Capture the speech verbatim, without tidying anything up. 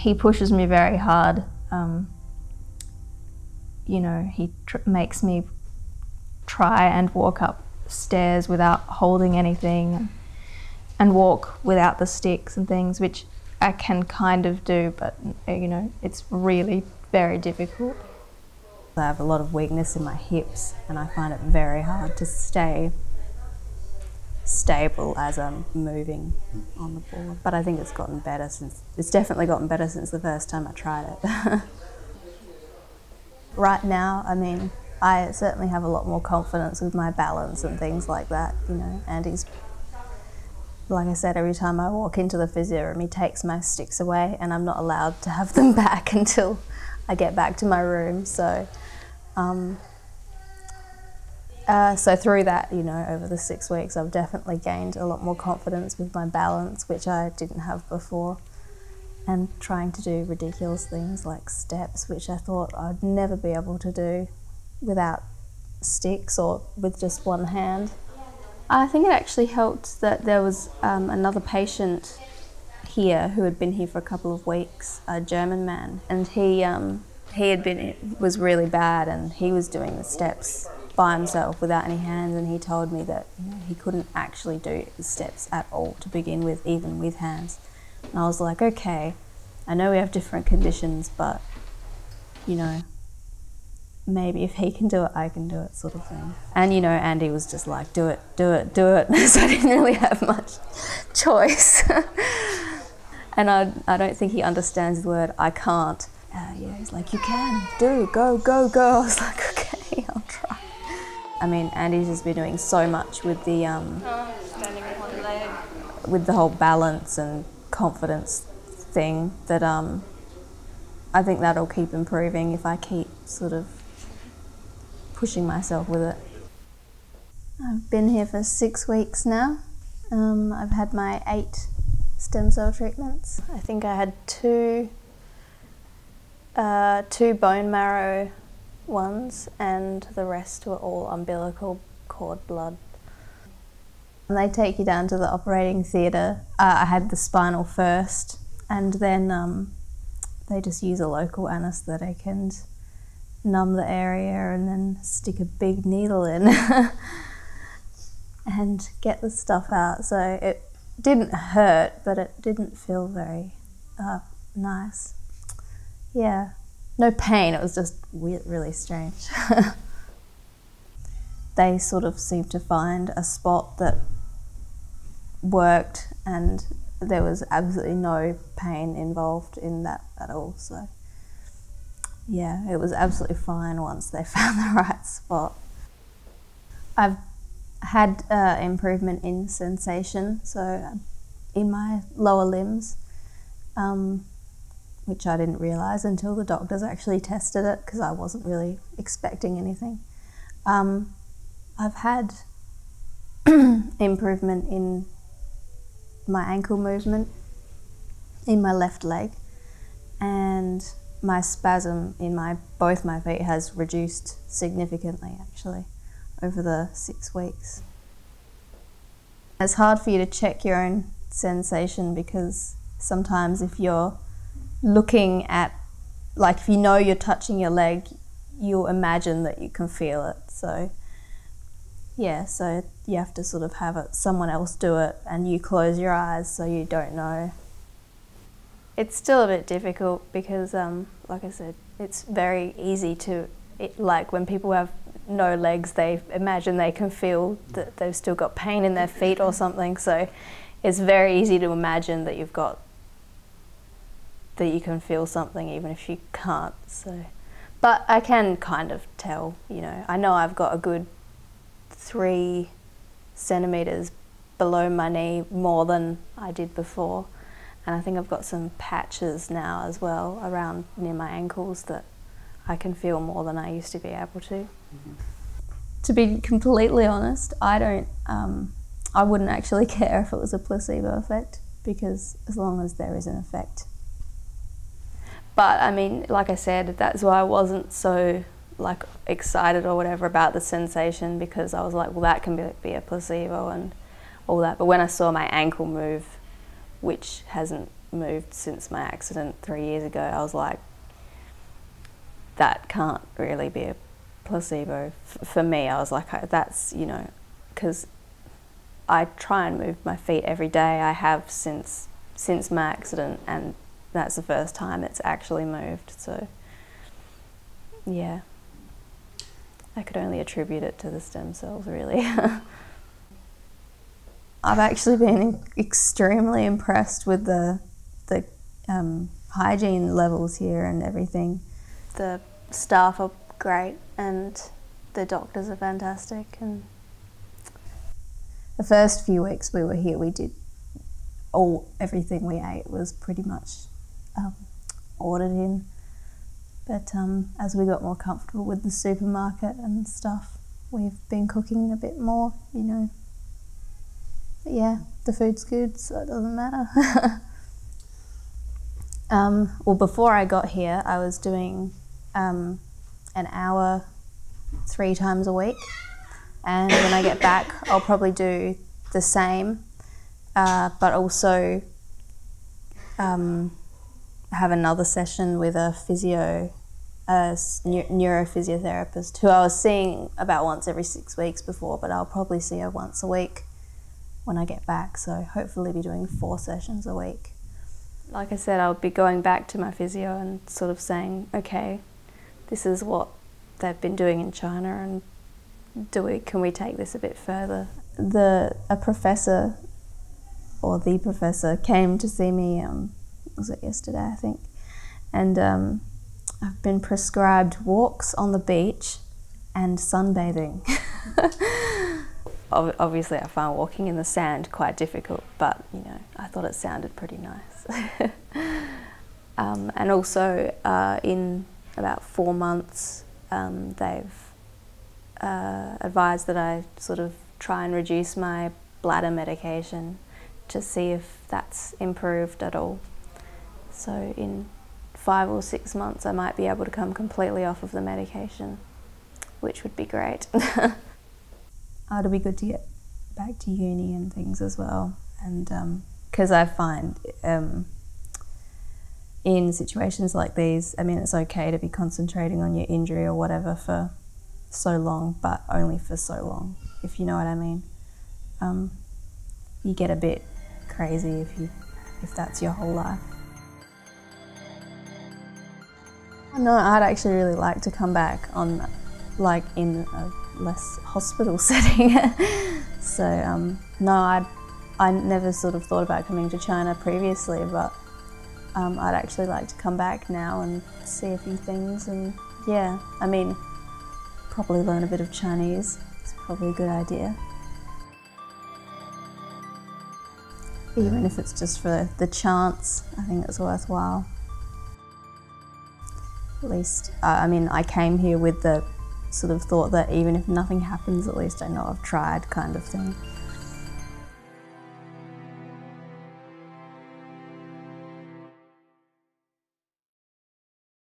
he pushes me very hard. Um, you know, he tr makes me try and walk up stairs without holding anything, and walk without the sticks and things, which I can kind of do, but you know, it's really very difficult. I have a lot of weakness in my hips, and I find it very hard to stay stable as I'm moving on the board. But I think it's gotten better since, it's definitely gotten better since the first time I tried it. Right now, I mean, I certainly have a lot more confidence with my balance and things like that, you know, and he's, like I said, every time I walk into the physio room, he takes my sticks away, and I'm not allowed to have them back until I get back to my room. So, um, uh, so through that, you know, over the six weeks, I've definitely gained a lot more confidence with my balance, which I didn't have before, and trying to do ridiculous things like steps, which I thought I'd never be able to do without sticks or with just one hand. I think it actually helped that there was um, another patient here who had been here for a couple of weeks, a German man, and he um, he had been was really bad, and he was doing the steps by himself without any hands, and he told me that, you know, he couldn't actually do the steps at all to begin with, even with hands. And I was like, okay, I know we have different conditions, but you know, maybe if he can do it, I can do it, sort of thing. And you know, Andy was just like, do it, do it, do it. So I didn't really have much choice. And I, I don't think he understands the word, I can't. Uh, yeah, he's like, you can, do, go, go, go. I was like, okay, I'll try. I mean, Andy's just been doing so much with the, um, oh, standing on one leg, with the whole balance and confidence thing that um, I think that'll keep improving if I keep sort of pushing myself with it. I've been here for six weeks now. Um, I've had my eight stem cell treatments. I think I had two, uh, two bone marrow ones, and the rest were all umbilical cord blood. And they take you down to the operating theatre. Uh, I had the spinal first, and then um, they just use a local anaesthetic and numb the area and then stick a big needle in and get the stuff out. So it didn't hurt, but it didn't feel very uh, nice. Yeah, no pain, it was just weird, really strange. They sort of seemed to find a spot that worked, and there was absolutely no pain involved in that at all. So yeah, it was absolutely fine once they found the right spot. I've had uh, improvement in sensation, so in my lower limbs, um, which I didn't realise until the doctors actually tested it, because I wasn't really expecting anything. Um, I've had improvement in my ankle movement in my left leg, and my spasm in my both my feet has reduced significantly, actually, over the six weeks. It's hard for you to check your own sensation, because sometimes if you're looking at, like if you know you're touching your leg, you'll imagine that you can feel it. So yeah, so you have to sort of have it, someone else do it, and you close your eyes so you don't know. It's still a bit difficult because, um, like I said, it's very easy to, it, like when people have no legs, they imagine they can feel that they've still got pain in their feet or something. So it's very easy to imagine that you've got, that you can feel something even if you can't. So, but I can kind of tell, you know, I know I've got a good three centimetres below my knee more than I did before. And I think I've got some patches now as well around near my ankles that I can feel more than I used to be able to. Mm-hmm. To be completely honest, I don't, um, I wouldn't actually care if it was a placebo effect, because as long as there is an effect. But I mean, like I said, that's why I wasn't so like excited or whatever about the sensation, because I was like, well, that can be, be a placebo and all that. But when I saw my ankle move which hasn't moved since my accident three years ago, I was like, that can't really be a placebo. F for me, I was like, I, that's, you know, because I try and move my feet every day. I have since since my accident, and that's the first time it's actually moved. So, yeah, I could only attribute it to the stem cells, really. I've actually been extremely impressed with the, the um, hygiene levels here and everything. The staff are great and the doctors are fantastic. And the first few weeks we were here, we did all, everything we ate was pretty much um, ordered in. But um, as we got more comfortable with the supermarket and stuff, we've been cooking a bit more, you know. But yeah, the food's good, so it doesn't matter. um, well, before I got here, I was doing um, an hour three times a week. And when I get back, I'll probably do the same, uh, but also um, have another session with a physio, a ne neurophysiotherapist, who I was seeing about once every six weeks before, but I'll probably see her once a week when I get back, so hopefully be doing four sessions a week. Like I said, I'll be going back to my physio and sort of saying, okay, this is what they've been doing in China, and do we, can we take this a bit further? The a professor, or the professor, came to see me, um, was it yesterday, I think, and um, I've been prescribed walks on the beach and sunbathing. Obviously, I find walking in the sand quite difficult, but, you know, I thought it sounded pretty nice. um, and also, uh, in about four months, um, they've uh, advised that I sort of try and reduce my bladder medication to see if that's improved at all. So in five or six months, I might be able to come completely off of the medication, which would be great. Oh, it'll be good to get back to uni and things as well, and um, because I find um, in situations like these, I mean, it's okay to be concentrating on your injury or whatever for so long, but only for so long, if you know what I mean. Um, you get a bit crazy if you if that's your whole life. No, I'd actually really like to come back on, like, in a less hospital setting. So um, no, I I never sort of thought about coming to China previously, but um, I'd actually like to come back now and see a few things, and yeah, I mean, probably learn a bit of Chinese. It's probably a good idea. Even if it's just for the chance, I think it's worthwhile. At least, uh, I mean, I came here with the sort of thought that even if nothing happens, at least I know I've tried, kind of thing.